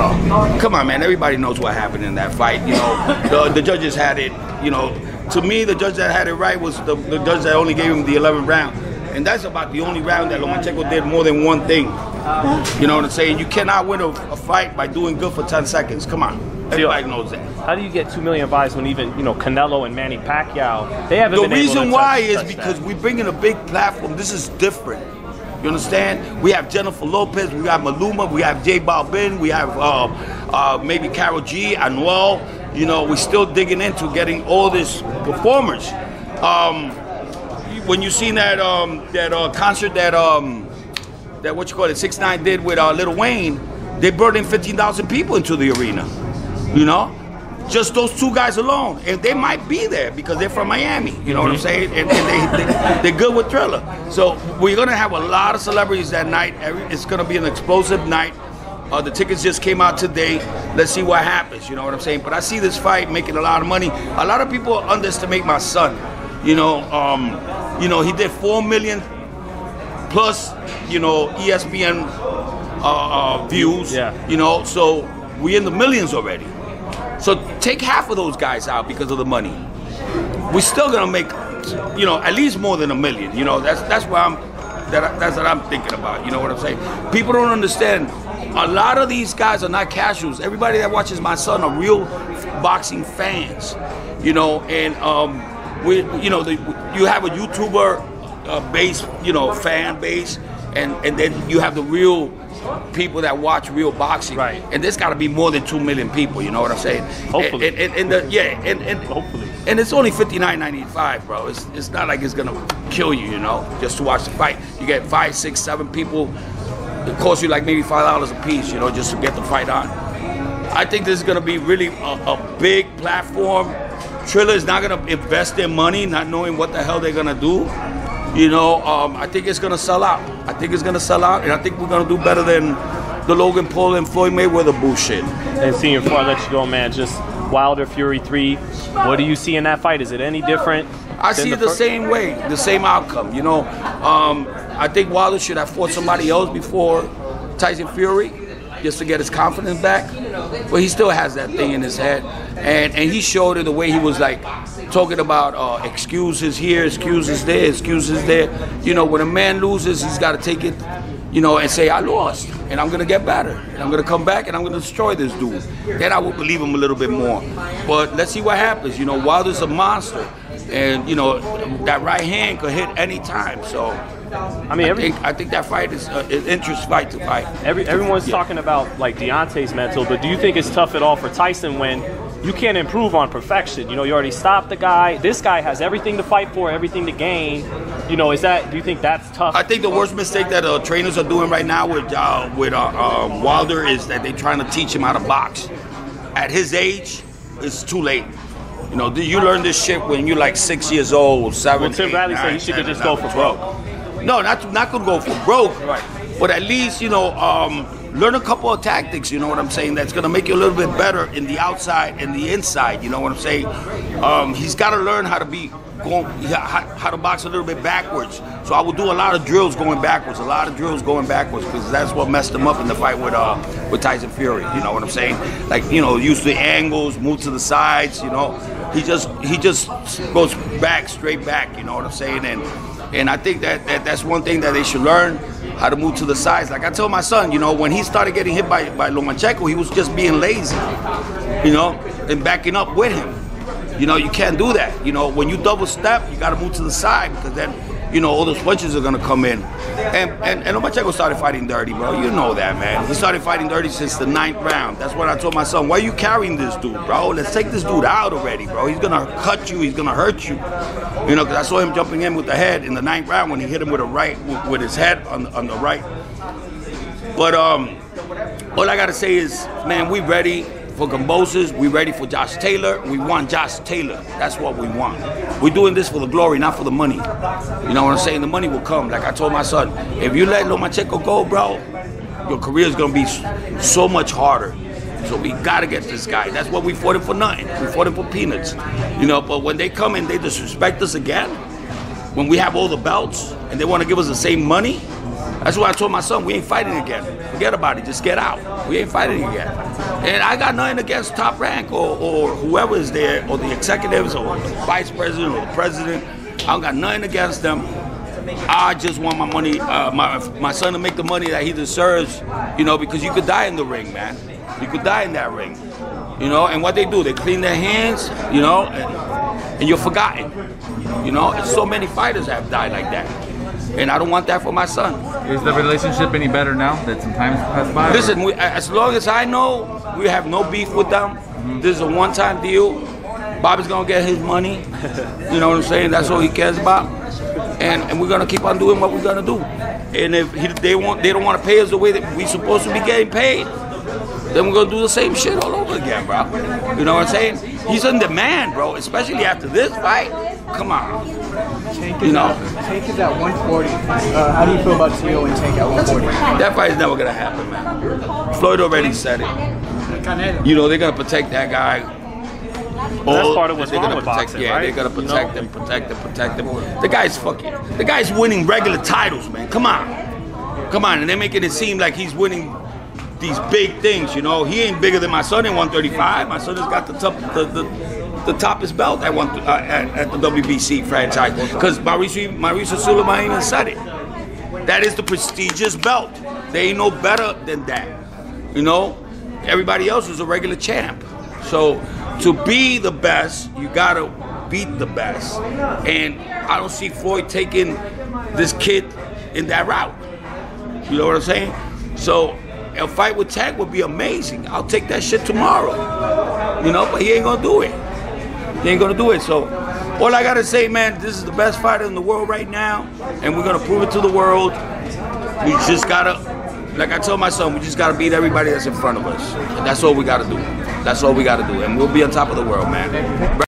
draw. Come on, man. Everybody knows what happened in that fight. You know, the judges had it. You know, to me, the judge that had it right was the judge that only gave him the 11th round, and that's about the only round that Lomachenko did more than one thing. You know what I'm saying? You cannot win a fight by doing good for 10 seconds. Come on, everybody knows that. How do you get 2 million buys when even, you know, Canelo and Manny Pacquiao, they haven't been able to touch that? The reason why is because we're bringing a big platform. This is different. You understand? We have Jennifer Lopez, we have Maluma, we have J Balvin, we have maybe Carol G, Anuel. You know, we're still digging into getting all these performers. When you seen that concert that that what you call it, 6ix9ine did with Lil Wayne, they brought in 15,000 people into the arena. You know, just those two guys alone, and they might be there because they're from Miami. You know what I'm saying? And they're good with Triller. So we're gonna have a lot of celebrities that night. It's gonna be an explosive night. The tickets just came out today. Let's see what happens. You know what I'm saying? But I see this fight making a lot of money. A lot of people underestimate my son. You know, he did 4 million plus, you know, ESPN views. Yeah. You know, so we're in the millions already. So take half of those guys out because of the money. We're still gonna make, you know, at least more than 1 million. You know, that's where that's what I'm thinking about. You know what I'm saying? People don't understand. A lot of these guys are not casuals. Everybody that watches my son are real boxing fans. You know, and you know, you have a YouTuber base, you know, fan base, and then you have the real people that watch real boxing, right? And there's got to be more than 2 million people. You know what I'm saying? Hopefully, and hopefully. And it's only $59.95, bro. It's not like it's gonna kill you, you know, just to watch the fight. You get 5, 6, 7 people. It costs you like maybe $5 a piece, you know, just to get the fight on. I think this is gonna be really a big platform. Triller is not gonna invest their money, not knowing what the hell they're gonna do. You know, I think it's gonna sell out. I think it's gonna sell out, and I think we're gonna do better than the Logan Paul and Floyd Mayweather bullshit. And seeing before I let you go, man, just Wilder Fury 3, what do you see in that fight? Is it any different? I see it the same way, the same outcome. You know, I think Wilder should have fought somebody else before Tyson Fury, just to get his confidence back, but he still has that thing in his head, and he showed it the way he was like talking about excuses here, excuses there, excuses there. You know, when a man loses, he's got to take it, you know, and say I lost, and I'm gonna get better, and I'm gonna come back, and I'm gonna destroy this dude. Then I will believe him a little bit more. But let's see what happens. You know, Wilder's a monster, and you know that right hand could hit any time. So. I mean, I think that fight is an interesting fight to fight. Everyone's talking about like Deontay's mental, but do you think it's tough at all for Tyson when you can't improve on perfection? You know, you already stopped the guy. This guy has everything to fight for, everything to gain. You know, is that? Do you think that's tough? I think the worst mistake that trainers are doing right now with Wilder is that they're trying to teach him how to box. At his age, it's too late. You know, you learn this shit when you're like 6 years old, 7, 8, 9. Well, Tim Bradley said he should just go for broke. No, not gonna go for broke, right. But at least, you know, learn a couple of tactics, you know what I'm saying, that's gonna make you a little bit better in the outside and the inside, you know what I'm saying? He's gotta learn how to box a little bit backwards. So I will do a lot of drills going backwards, because that's what messed him up in the fight with Tyson Fury, you know what I'm saying? Like, you know, use the angles, move to the sides, you know. He just goes back, straight back, you know what I'm saying? And I think that's one thing that they should learn, how to move to the sides. Like I told my son, you know, when he started getting hit by Lomachenko, he was just being lazy, you know, and backing up with him. You know, you can't do that. You know, when you double step, you got to move to the side because then, you know, all those punches are going to come in. And Lomachenko started fighting dirty, bro. You know that, man. He started fighting dirty since the 9th round. That's when I told my son, why are you carrying this dude, bro? Let's take this dude out already, bro. He's going to cut you. He's going to hurt you. You know, because I saw him jumping in with the head in the 9th round when he hit him with a right, with his head on the right. But all I got to say is, man, we ready for Kambosos, we ready for Josh Taylor. We want Josh Taylor. That's what we want. We're doing this for the glory, not for the money. You know what I'm saying? The money will come. Like I told my son, if you let Lomachenko go, bro, your career is going to be so much harder. So we got to get this guy. That's what we fought him for nothing. We fought him for peanuts. You know, but when they come and they disrespect us again, when we have all the belts and they want to give us the same money, That's why I told my son, we ain't fighting again. Forget about it, just get out. We ain't fighting again. And I got nothing against Top Rank or whoever is there, or the executives or the vice president or the president. I don't got nothing against them. I just want my money, my son to make the money that he deserves, you know, because you could die in the ring, man. You could die in that ring, you know, and what they do, they clean their hands, you know, and you're forgotten, you know, and so many fighters have died like that. And I don't want that for my son. Is the relationship any better now that some time has passed by? Listen, as long as I know, we have no beef with them. Mm-hmm. This is a one-time deal. Bobby's gonna get his money. You know what I'm saying? That's all he cares about. And we're gonna keep on doing what we're gonna do. And if they don't want to pay us the way that we're supposed to be getting paid, then we're gonna do the same shit all over again, bro. You know what I'm saying? He's in demand, bro, especially after this fight. Come on. You know. Tank is at 140. How do you feel about Tio and Tank at 140? That fight is never gonna happen, man. Floyd already said it. You know, they're gonna protect that guy. That's part of what's wrong with boxing, right? Yeah, they're gonna protect him, protect him, protect him. The guy's winning regular titles, man. Come on, come on, and they're making it seem like he's winning these big things. You know, he ain't bigger than my son in 135. My son has got the toppest belt at at the WBC franchise. Because Mauricio Suleiman even said it. That is the prestigious belt. They ain't no better than that. You know, everybody else is a regular champ. So to be the best, you gotta beat the best. And I don't see Floyd taking this kid in that route. You know what I'm saying? So a fight with Tank would be amazing. I'll take that shit tomorrow. You know, but he ain't gonna do it. He ain't gonna do it. So all I gotta say, man, this is the best fighter in the world right now, and we're gonna prove it to the world. We just gotta, like I told my son, we just gotta beat everybody that's in front of us. That's all we gotta do. That's all we gotta do, and we'll be on top of the world, man.